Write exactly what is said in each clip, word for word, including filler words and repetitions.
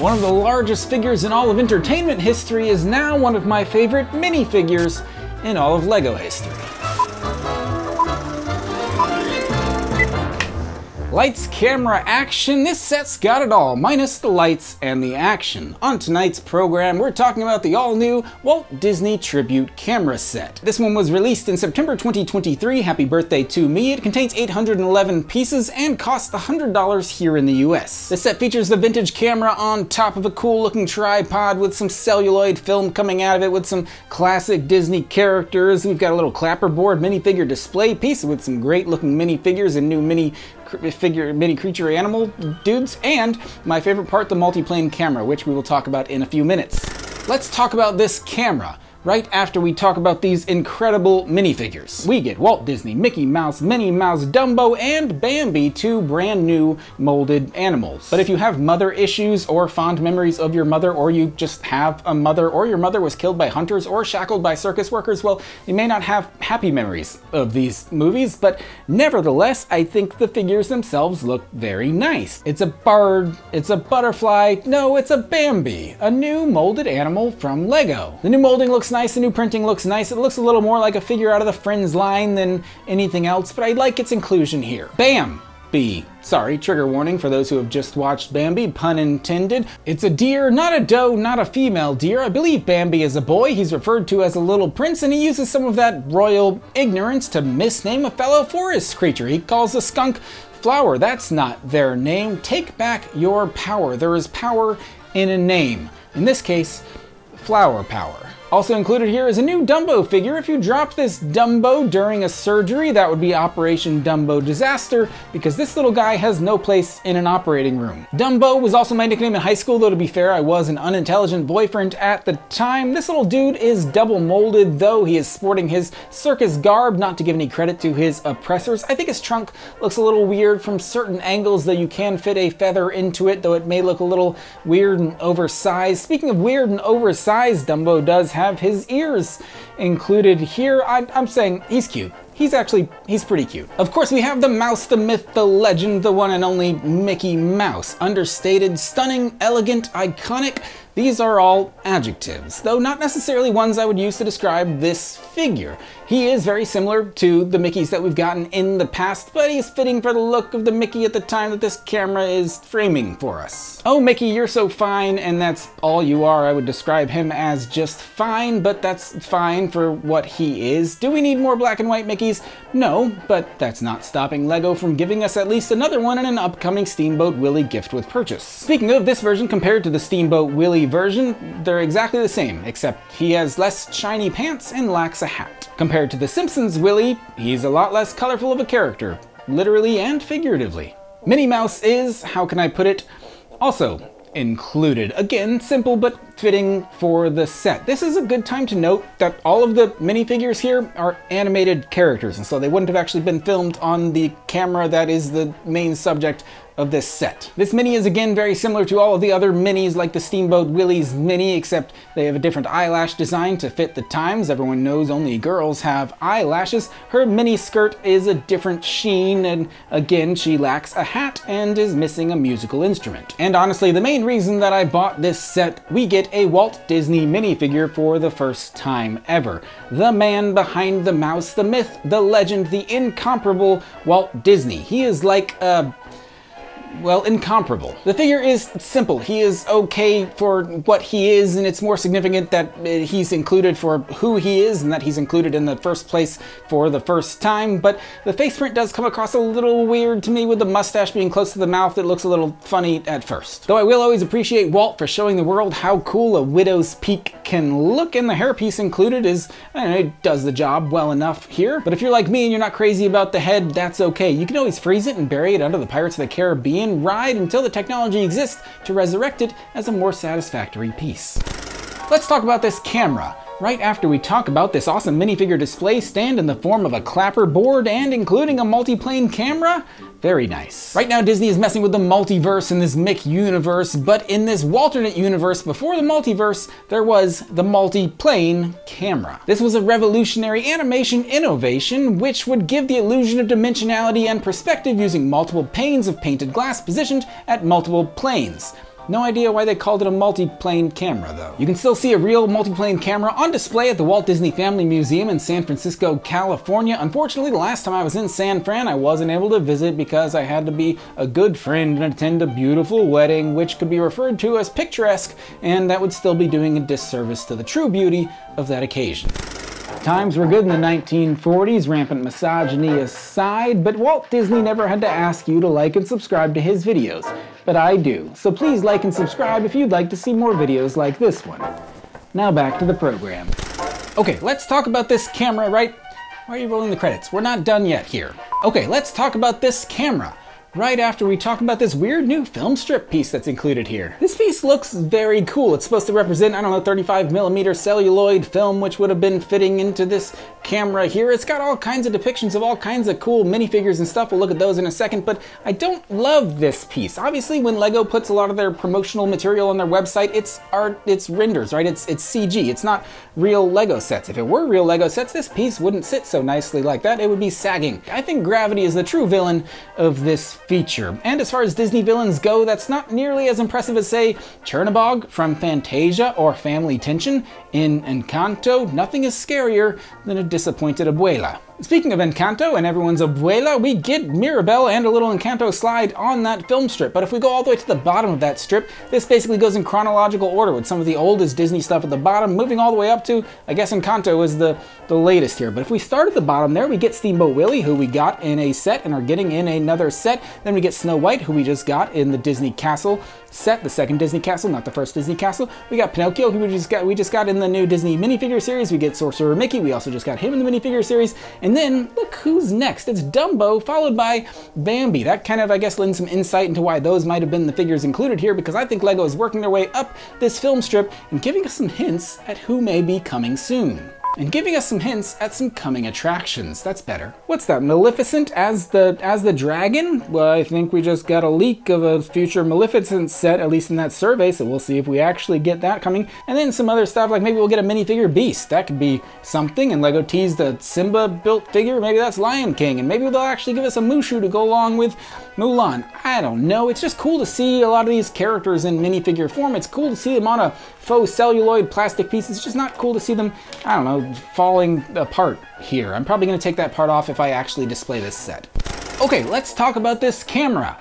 One of the largest figures in all of entertainment history is now one of my favorite minifigures in all of LEGO history. Lights, camera, action, this set's got it all, minus the lights and the action. On tonight's program, we're talking about the all-new Walt Disney Tribute Camera Set. This one was released in September twenty twenty-three, happy birthday to me. It contains eight hundred eleven pieces and costs one hundred dollars here in the U S. The set features the vintage camera on top of a cool-looking tripod with some celluloid film coming out of it with some classic Disney characters. We've got a little clapperboard minifigure display piece with some great-looking minifigures and new mini figure mini creature animal dudes, and my favorite part, the multi-plane camera, which we will talk about in a few minutes. Let's talk about this camera right after we talk about these incredible minifigures. We get Walt Disney, Mickey Mouse, Minnie Mouse, Dumbo, and Bambi, two brand new molded animals. But if you have mother issues or fond memories of your mother, or you just have a mother, or your mother was killed by hunters or shackled by circus workers, well, you may not have happy memories of these movies, but nevertheless, I think the figures themselves look very nice. It's a bird, it's a butterfly, no, it's a Bambi, a new molded animal from LEGO. The new molding looks nice, the new printing looks nice. It looks a little more like a figure out of the Friends line than anything else, but I like its inclusion here. Bam! B. Sorry, trigger warning for those who have just watched Bambi, pun intended. It's a deer, not a doe, not a female deer. I believe Bambi is a boy. He's referred to as a little prince, and he uses some of that royal ignorance to misname a fellow forest creature. He calls a skunk Flower. That's not their name. Take back your power. There is power in a name. In this case, flower power. Also included here is a new Dumbo figure. If you drop this Dumbo during a surgery, that would be Operation Dumbo Disaster, because this little guy has no place in an operating room. Dumbo was also my nickname in high school, though to be fair, I was an unintelligent boyfriend at the time. This little dude is double molded, though. He is sporting his circus garb, not to give any credit to his oppressors. I think his trunk looks a little weird from certain angles, though you can fit a feather into it, though it may look a little weird and oversized. Speaking of weird and oversized, Dumbo does have have his ears included here. I'm, I'm saying he's cute. He's actually, he's pretty cute. Of course, we have the mouse, the myth, the legend, the one and only Mickey Mouse. Understated, stunning, elegant, iconic. These are all adjectives, though not necessarily ones I would use to describe this figure. He is very similar to the Mickeys that we've gotten in the past, but he's fitting for the look of the Mickey at the time that this camera is framing for us. Oh, Mickey, you're so fine, and that's all you are. I would describe him as just fine, but that's fine for what he is. Do we need more black and white Mickeys? No, but that's not stopping LEGO from giving us at least another one in an upcoming Steamboat Willie gift with purchase. Speaking of this version compared to the Steamboat Willie version, they're exactly the same, except he has less shiny pants and lacks a hat. Compared to the Simpsons Willie, he's a lot less colorful of a character, literally and figuratively. Minnie Mouse is, how can I put it, also included. Again, simple but fitting for the set. This is a good time to note that all of the minifigures here are animated characters, and so they wouldn't have actually been filmed on the camera that is the main subject of this set. This mini is again very similar to all of the other minis like the Steamboat Willie's mini, except they have a different eyelash design to fit the times. Everyone knows only girls have eyelashes. Her mini skirt is a different sheen, and again, she lacks a hat and is missing a musical instrument. And honestly, the main reason that I bought this set, we get a Walt Disney minifigure for the first time ever. The man behind the mouse, the myth, the legend, the incomparable Walt Disney. He is like a... well, incomparable. The figure is simple. He is okay for what he is, and it's more significant that he's included for who he is and that he's included in the first place for the first time, but the face print does come across a little weird to me with the mustache being close to the mouth. It looks a little funny at first. Though I will always appreciate Walt for showing the world how cool a widow's peak can look, and the hairpiece included is, I don't know, it does the job well enough here. But if you're like me and you're not crazy about the head, that's okay. You can always freeze it and bury it under the Pirates of the Caribbean and ride until the technology exists to resurrect it as a more satisfactory piece. Let's talk about this camera right after we talk about this awesome minifigure display stand in the form of a clapper board and including a multi-plane camera. Very nice. Right now, Disney is messing with the multiverse in this Mick universe, but in this alternate universe before the multiverse, there was the multi-plane camera. This was a revolutionary animation innovation which would give the illusion of dimensionality and perspective using multiple panes of painted glass positioned at multiple planes. No idea why they called it a multi-plane camera though. You can still see a real multi-plane camera on display at the Walt Disney Family Museum in San Francisco, California. Unfortunately, the last time I was in San Fran, I wasn't able to visit because I had to be a good friend and attend a beautiful wedding, which could be referred to as picturesque, and that would still be doing a disservice to the true beauty of that occasion. Times were good in the nineteen forties, rampant misogyny aside, but Walt Disney never had to ask you to like and subscribe to his videos, but I do. So please like and subscribe if you'd like to see more videos like this one. Now back to the program. Okay, let's talk about this camera, right? Why are you rolling the credits? We're not done yet here. Okay, let's talk about this camera. Right after we talk about this weird new film strip piece that's included here. This piece looks very cool. It's supposed to represent, I don't know, thirty-five millimeter celluloid film, which would have been fitting into this camera here. It's got all kinds of depictions of all kinds of cool minifigures and stuff. We'll look at those in a second, but I don't love this piece. Obviously, when LEGO puts a lot of their promotional material on their website, it's art, it's renders, right? It's, it's C G, it's not real LEGO sets. If it were real LEGO sets, this piece wouldn't sit so nicely like that. It would be sagging. I think gravity is the true villain of this feature. And as far as Disney villains go, that's not nearly as impressive as, say, Chernabog from Fantasia or Family Tension in Encanto. Nothing is scarier than a disappointed abuela. Speaking of Encanto and everyone's abuela, we get Mirabel and a little Encanto slide on that film strip. But if we go all the way to the bottom of that strip, this basically goes in chronological order with some of the oldest Disney stuff at the bottom, moving all the way up to, I guess Encanto is the, the latest here. But if we start at the bottom there, we get Steamboat Willie, who we got in a set and are getting in another set. Then we get Snow White, who we just got in the Disney Castle set, the second Disney Castle, not the first Disney Castle. We got Pinocchio, who we just got, we just got in the new Disney minifigure series. We get Sorcerer Mickey, we also just got him in the minifigure series. And then, look who's next. It's Dumbo, followed by Bambi. That kind of, I guess, lends some insight into why those might have been the figures included here, because I think LEGO is working their way up this film strip and giving us some hints at who may be coming soon. And giving us some hints at some coming attractions. That's better. What's that, Maleficent as the as the dragon? Well, I think we just got a leak of a future Maleficent set, at least in that survey, so we'll see if we actually get that coming. And then some other stuff, like maybe we'll get a minifigure beast. That could be something, and LEGO teased a Simba-built figure. Maybe that's Lion King, and maybe they'll actually give us a Mushu to go along with Mulan. I don't know. It's just cool to see a lot of these characters in minifigure form. It's cool to see them on a faux celluloid plastic piece. It's just not cool to see them, I don't know, falling apart here. I'm probably gonna take that part off if I actually display this set. Okay, let's talk about this camera.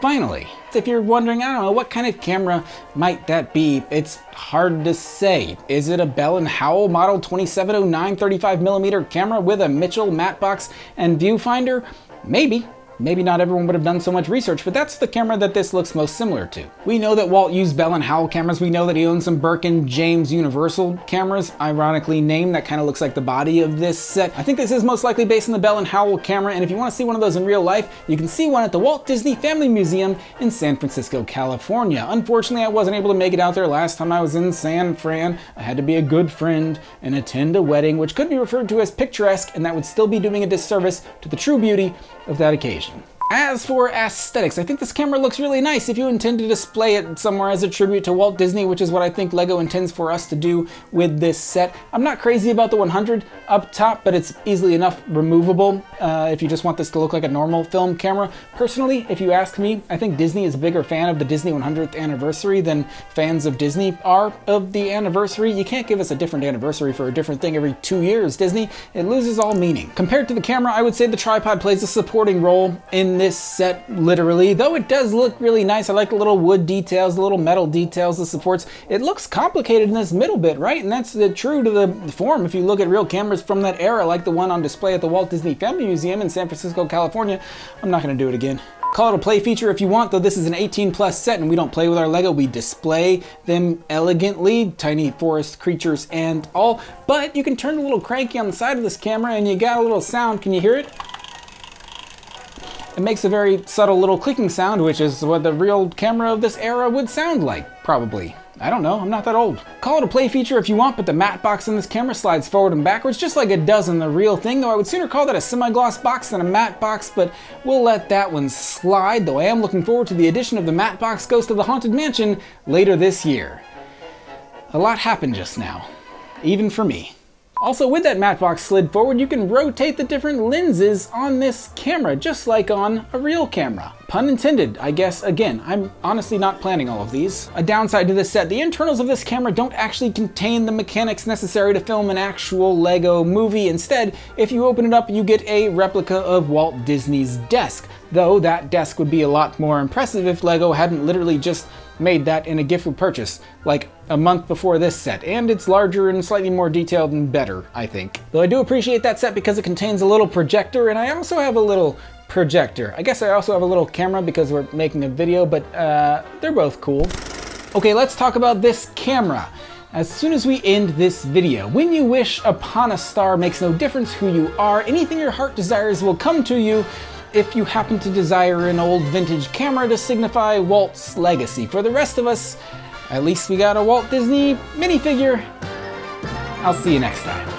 Finally. If you're wondering, I don't know, what kind of camera might that be? It's hard to say. Is it a Bell and Howell model twenty-seven oh nine thirty-five millimeter camera with a Mitchell matte box and viewfinder? Maybe. Maybe not everyone would have done so much research, but that's the camera that this looks most similar to. We know that Walt used Bell and Howell cameras. We know that he owns some Burke and James Universal cameras, ironically named. That kind of looks like the body of this set. I think this is most likely based on the Bell and Howell camera, and if you want to see one of those in real life, you can see one at the Walt Disney Family Museum in San Francisco, California. Unfortunately, I wasn't able to make it out there last time I was in San Fran. I had to be a good friend and attend a wedding, which could be referred to as picturesque, and that would still be doing a disservice to the true beauty of that occasion. As for aesthetics, I think this camera looks really nice if you intend to display it somewhere as a tribute to Walt Disney, which is what I think LEGO intends for us to do with this set. I'm not crazy about the one hundred up top, but it's easily enough removable uh, if you just want this to look like a normal film camera. Personally, if you ask me, I think Disney is a bigger fan of the Disney one hundredth anniversary than fans of Disney are of the anniversary. You can't give us a different anniversary for a different thing every two years, Disney. It loses all meaning. Compared to the camera, I would say the tripod plays a supporting role in this set, literally, though it does look really nice. I like the little wood details, the little metal details, the supports. It looks complicated in this middle bit, right? And that's the, true to the form if you look at real cameras from that era, like the one on display at the Walt Disney Family Museum in San Francisco, California. I'm not going to do it again. Call it a play feature if you want, though this is an eighteen plus set and we don't play with our LEGO. We display them elegantly, tiny forest creatures and all. But you can turn a little cranky on the side of this camera and you got a little sound. Can you hear it? It makes a very subtle little clicking sound, which is what the real camera of this era would sound like, probably. I don't know, I'm not that old. Call it a play feature if you want, but the matte box in this camera slides forward and backwards just like it does in the real thing, though I would sooner call that a semi-gloss box than a matte box, but we'll let that one slide, though I am looking forward to the addition of the matte box Ghost of the Haunted Mansion later this year. A lot happened just now, even for me. Also, with that matte box slid forward, you can rotate the different lenses on this camera, just like on a real camera. Pun intended, I guess. Again, I'm honestly not planning all of these. A downside to this set, the internals of this camera don't actually contain the mechanics necessary to film an actual LEGO movie. Instead, if you open it up, you get a replica of Walt Disney's desk. Though that desk would be a lot more impressive if LEGO hadn't literally just made that in a gift with purchase, like a month before this set, and it's larger and slightly more detailed and better, I think. Though I do appreciate that set because it contains a little projector, and I also have a little projector. I guess I also have a little camera because we're making a video, but uh, they're both cool. Okay, let's talk about this camera. As soon as we end this video, when you wish upon a star makes no difference who you are, anything your heart desires will come to you. If you happen to desire an old vintage camera to signify Walt's legacy. For the rest of us, at least we got a Walt Disney minifigure. I'll see you next time.